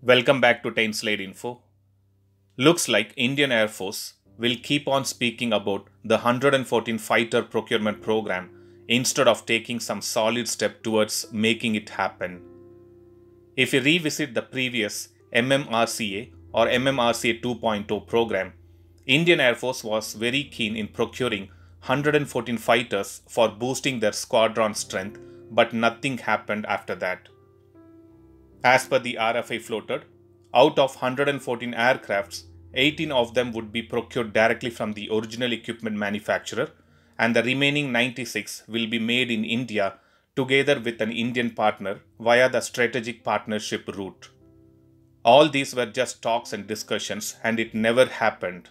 Welcome back to 10SlideInfo. Looks like Indian Air Force will keep on speaking about the 114 fighter procurement program instead of taking some solid step towards making it happen. If we revisit the previous MMRCA or MMRCA 2.0 program, Indian Air Force was very keen in procuring 114 fighters for boosting their squadron strength, but nothing happened after that. As per the RFA floated, out of 114 aircrafts, 18 of them would be procured directly from the original equipment manufacturer, and the remaining 96 will be made in India together with an Indian partner via the strategic partnership route. All these were just talks and discussions, and it never happened.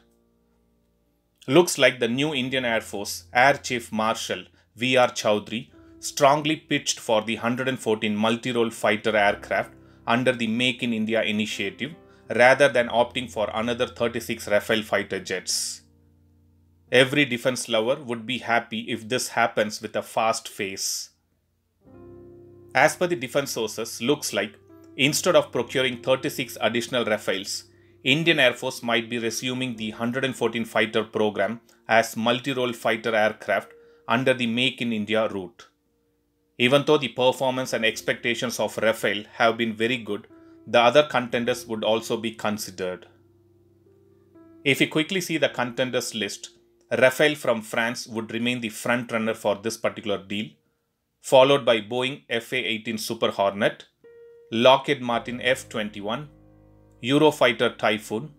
Looks like the new Indian Air Force Air Chief Marshal V.R. Chaudhari strongly pitched for the 114 multi-role fighter aircraft under the Make in India initiative rather than opting for another 36 Rafale fighter jets. Every defense lover would be happy if this happens with a fast pace. As per the defense sources, looks like instead of procuring 36 additional Rafales, Indian Air Force might be resuming the 114 fighter program as multi-role fighter aircraft under the Make in India route. Even though the performance and expectations of Rafale have been very good, the other contenders would also be considered. If we quickly see the contenders list, Rafale from France would remain the front runner for this particular deal, followed by Boeing F/A-18 Super Hornet, Lockheed Martin F-21, Eurofighter Typhoon,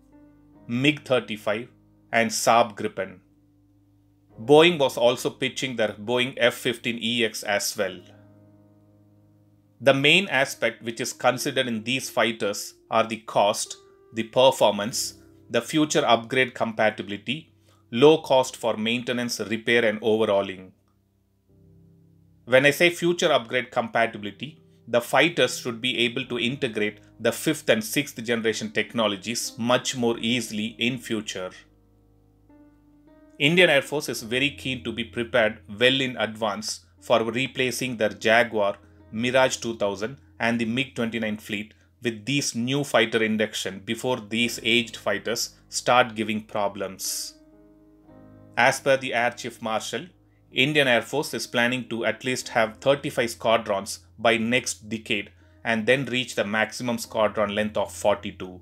MiG-35 and Saab Gripen. Boeing was also pitching their Boeing F-15EX as well. The main aspect which is considered in these fighters are the cost, the performance, the future upgrade compatibility, low cost for maintenance, repair and overhauling. When I say future upgrade compatibility, the fighters should be able to integrate the 5th and 6th generation technologies much more easily in future. Indian Air Force is very keen to be prepared well in advance for replacing their Jaguar, Mirage 2000 and the MiG-29 fleet with these new fighter induction before these aged fighters start giving problems. As per the Air Chief Marshal, Indian Air Force is planning to at least have 35 squadrons by next decade and then reach the maximum squadron length of 42.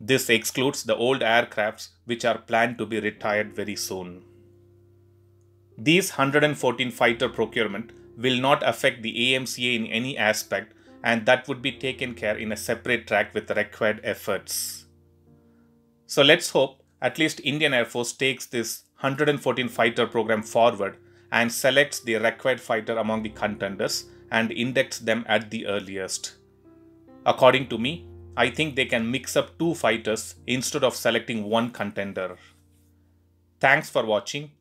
This excludes the old aircrafts which are planned to be retired very soon. These 114 fighter procurement will not affect the AMCA in any aspect, and that would be taken care in a separate track with required efforts. So let's hope at least Indian Air Force takes this 114 fighter program forward and selects the required fighter among the contenders and inducts them at the earliest. According to me, I think they can mix up two fighters instead of selecting one contender. Thanks for watching.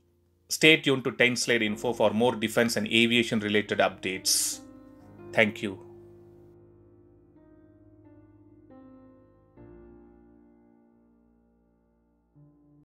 Stay tuned to 10SlideInfo for more defense and aviation related updates. Thank you.